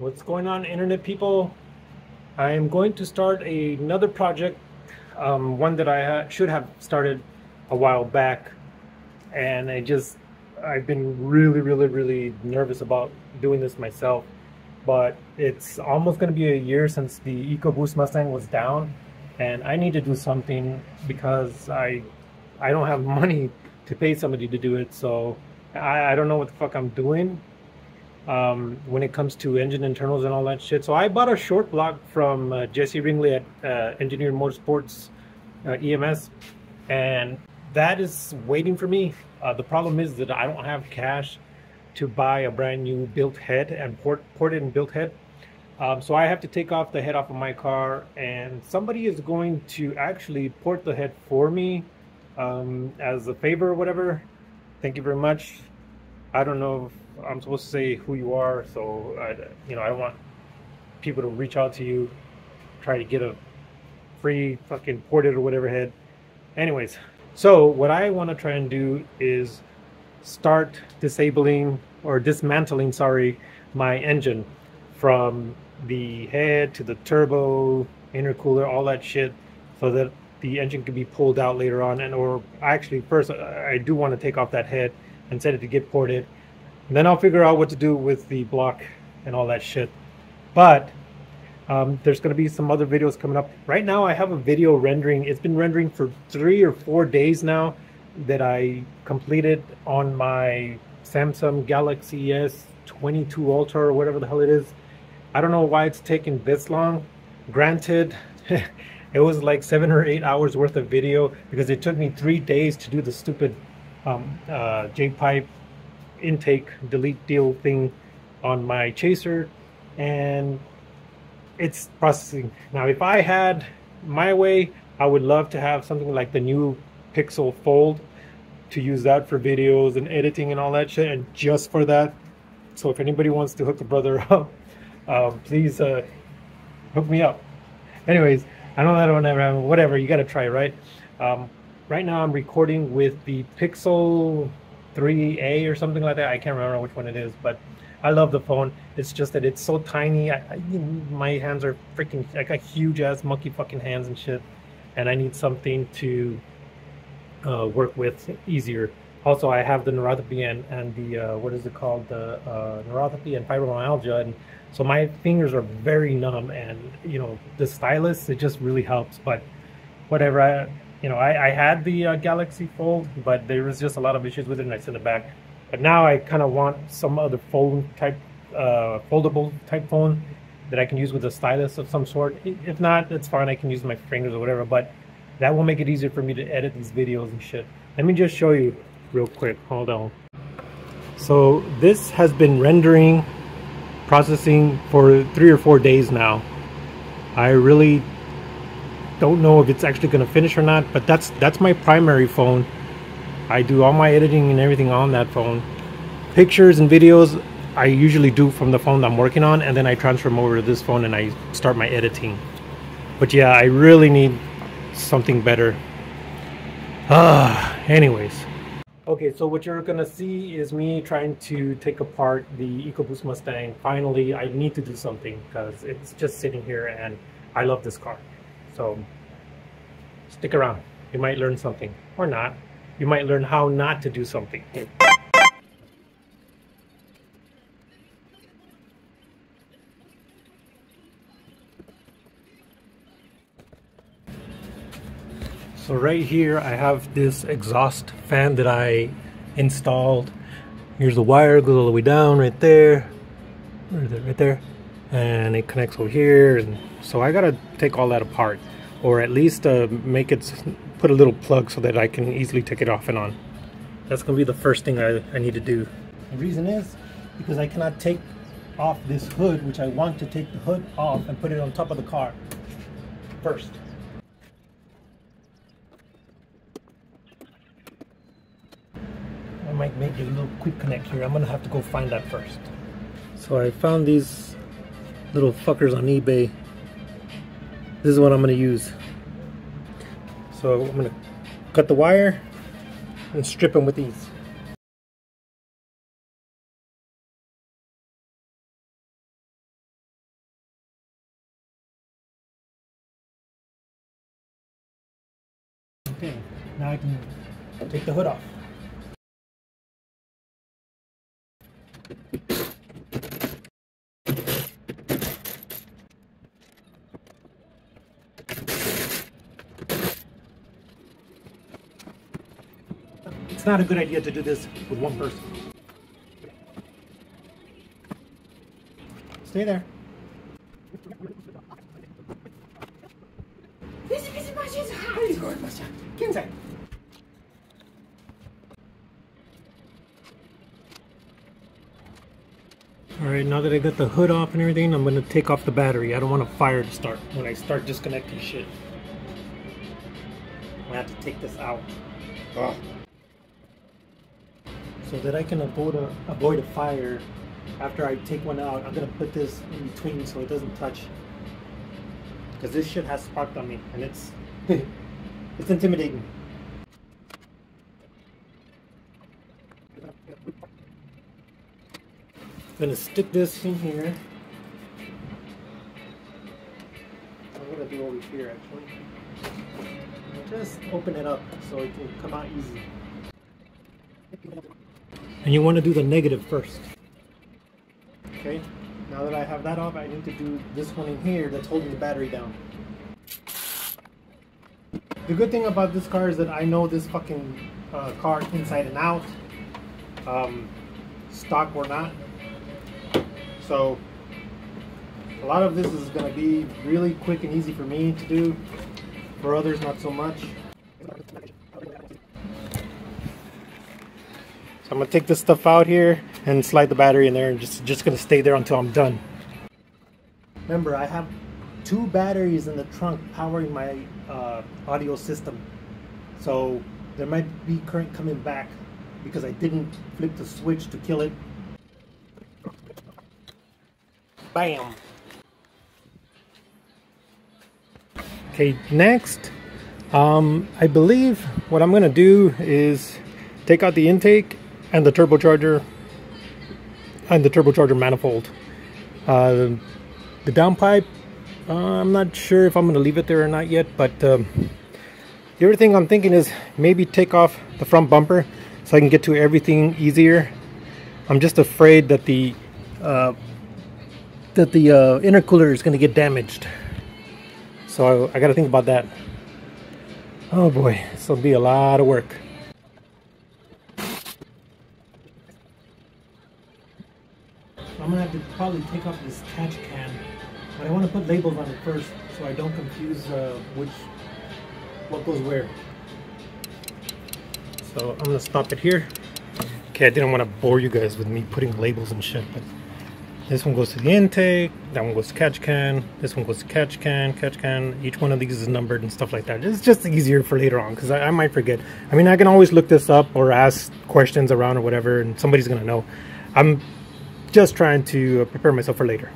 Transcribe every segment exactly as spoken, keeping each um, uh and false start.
What's going on, internet people? I am going to start a, another project, um, one that I ha should have started a while back, and I just I've been really really really nervous about doing this myself, but it's almost going to be a year since the EcoBoost Mustang was down, and I need to do something because I I don't have money to pay somebody to do it, so I, I don't know what the fuck I'm doing um when it comes to engine internals and all that shit. So I bought a short block from uh, Jesse Ringley at uh, Engineered Motorsports uh, E M S, and that is waiting for me. Uh, the problem is that I don't have cash to buy a brand new built head and port ported and built head, um, so I have to take off the head off of my car, and somebody is going to actually port the head for me um as a favor or whatever. Thank you very much. I don't know if I'm supposed to say who you are, so I, you know, I don't want people to reach out to you, try to get a free fucking ported or whatever head. Anyways, so what I want to try and do is start disabling or dismantling, sorry, my engine from the head to the turbo, intercooler, all that shit, so that the engine can be pulled out later on. And or actually, first I do want to take off that head and set it to get ported. And then I'll figure out what to do with the block and all that shit. But um, there's going to be some other videos coming up. Right now I have a video rendering. It's been rendering for three or four days now that I completed on my Samsung Galaxy S twenty-two Ultra or whatever the hell it is. I don't know why it's taking this long. Granted, it was like seven or eight hours worth of video because it took me three days to do the stupid um, uh, J-pipe intake delete deal thing on my chaser, and it's processing now. If I had my way, I would love to have something like the new Pixel Fold to use that for videos and editing and all that shit, and just for that. So if anybody wants to hook the brother up, um, please uh, hook me up. Anyways, I know that will never happen, whatever, you gotta try, right? Um, right now I'm recording with the Pixel three A or something like that. I can't remember which one it is, but I love the phone. It's just that it's so tiny. I, I, my hands are freaking, I got huge ass monkey fucking hands and shit, and I need something to uh, work with easier. Also, I have the neuropathy and, and the, uh, what is it called? The uh, neuropathy and fibromyalgia. And so my fingers are very numb, and, you know, the stylus, it just really helps. But whatever, I, you know, I, I had the uh, Galaxy Fold, but there was just a lot of issues with it, and I sent it back. But now I kind of want some other phone type, uh, foldable type phone that I can use with a stylus of some sort. If not, it's fine. I can use my fingers or whatever, but that will make it easier for me to edit these videos and shit. Let me just show you real quick. Hold on. So this has been rendering, processing for three or four days now. I really don't know if it's actually going to finish or not, but that's that's my primary phone. I do all my editing and everything on that phone. Pictures and videos I usually do from the phone that I'm working on, and then I transfer them over to this phone and I start my editing. But yeah, I really need something better. Ah, anyways. Okay, so what you're going to see is me trying to take apart the EcoBoost Mustang. Finally, I need to do something because it's just sitting here and I love this car. So stick around. You might learn something or not. You might learn how not to do something. So right here I have this exhaust fan that I installed. Here's the wire, goes all the way down right there. Where is it? Right there. And it connects over here, and so I gotta take all that apart, or at least uh, make it, put a little plug so that I can easily take it off and on. That's gonna be the first thing I, I need to do. The reason is because I cannot take off this hood, which I want to take the hood off and put it on top of the car first. I might make a little quick connect here. I'm gonna have to go find that first. So I found these little fuckers on eBay. This is what I'm going to use. So I'm going to cut the wire and strip them with these. take the hood off. It's not a good idea to do this with one person. Stay there. Alright, now that I got the hood off and everything, I'm going to take off the battery. I don't want a fire to start when I start disconnecting shit. I'm going to have to take this out. Ugh. So that I can avoid a, avoid a fire, after I take one out, I'm going to put this in between so it doesn't touch. Because this shit has sparked on me, and it's, it's intimidating. I'm going to stick this in here. I'm going to do over here actually. Just open it up so it can come out easy. And you want to do the negative first. Okay, now that I have that off, I need to do this one in here that's holding the battery down. The good thing about this car is that I know this fucking uh, car inside and out. Um, stock or not. So a lot of this is going to be really quick and easy for me to do, for others not so much. So I'm going to take this stuff out here and slide the battery in there, and just, just going to stay there until I'm done. Remember, I have two batteries in the trunk powering my uh, audio system. So there might be current coming back because I didn't flip the switch to kill it. Bam. Okay, next, um, I believe what I'm going to do is take out the intake and the turbocharger and the turbocharger manifold. Uh, the downpipe, uh, I'm not sure if I'm going to leave it there or not yet, but um, the other thing I'm thinking is maybe take off the front bumper so I can get to everything easier. I'm just afraid that the uh, that the uh, intercooler is going to get damaged, so I, I got to think about that. Oh boy, this will be a lot of work. I'm going to have to probably take off this catch can, but I want to put labels on it first so I don't confuse uh, which what goes where. So I'm going to stop it here. Okay, I didn't want to bore you guys with me putting labels and shit, but this one goes to the intake, that one goes to catch can, this one goes to catch can, catch can. Each one of these is numbered and stuff like that. It's just easier for later on because I, I might forget. I mean, I can always look this up or ask questions around or whatever, and somebody's going to know. I'm just trying to prepare myself for later.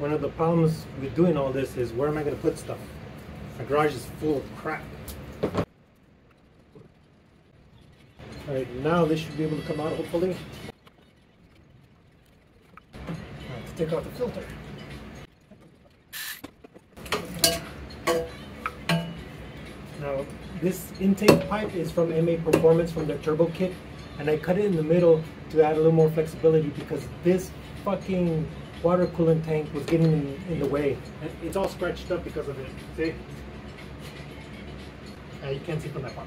One of the problems with doing all this is, where am I going to put stuff? My garage is full of crap. Alright, now this should be able to come out, hopefully. I have to take out the filter. Now, this intake pipe is from M A Performance, from their turbo kit, and I cut it in the middle to add a little more flexibility because this fucking water coolant tank was getting in, in the way. And it's all scratched up because of it, see? Uh, you can't see from that part.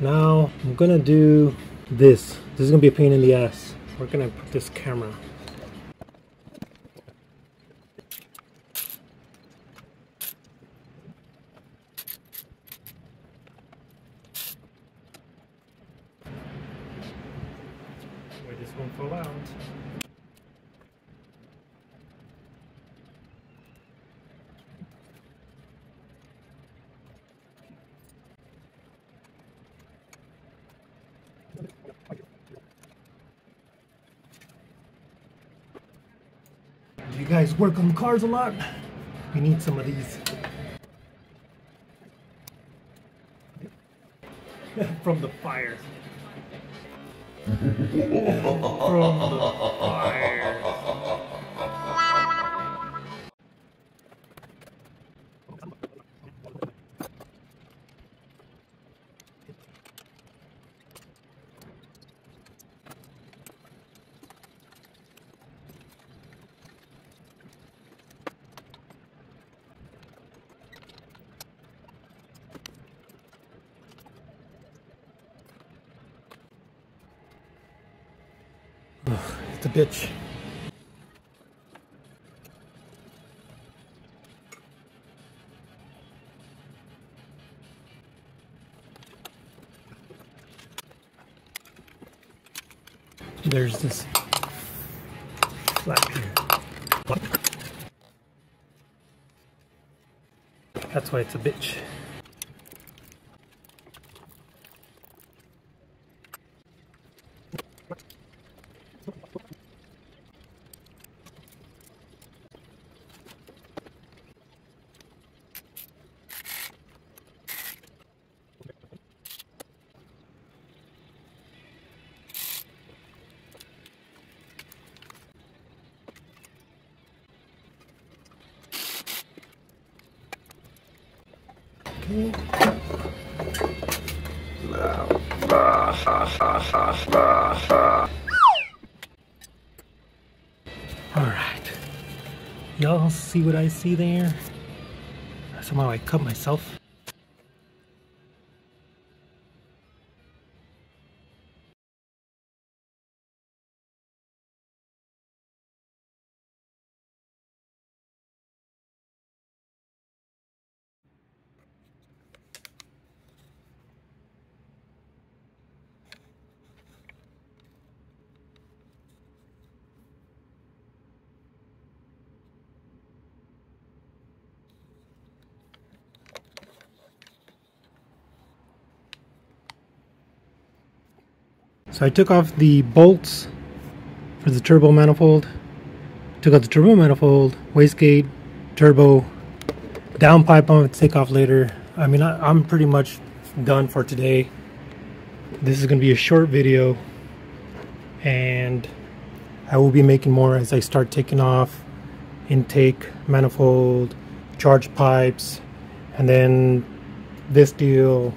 Now I'm gonna do this. This is gonna be a pain in the ass. Where can I put this camera? Where this won't fall out. You guys work on cars a lot? We need some of these. From the fire. From the fire. It's a bitch. There's this flap here. That's why it's a bitch. Alright, y'all see what I see there? Somehow I cut myself. So I took off the bolts for the turbo manifold, took out the turbo manifold, wastegate, turbo, downpipe I'm going to take off later. I mean, I, I'm pretty much done for today. This is going to be a short video, and I will be making more as I start taking off intake, manifold, charge pipes, and then this deal,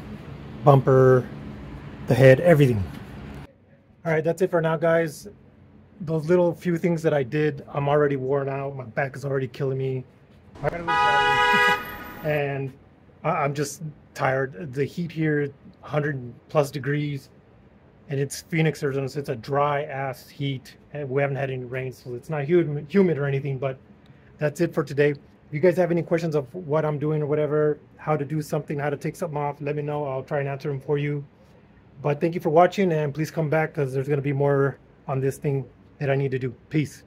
bumper, the head, everything. All right, that's it for now, guys. Those little few things that I did, I'm already worn out. My back is already killing me. I gotta lose and I'm just tired. The heat here, one hundred plus degrees, and it's Phoenix, Arizona, so it's a dry-ass heat, and we haven't had any rain, so it's not humid, humid or anything, but that's it for today. If you guys have any questions of what I'm doing or whatever, how to do something, how to take something off, let me know. I'll try and answer them for you. But thank you for watching, and please come back because there's going to be more on this thing that I need to do. Peace.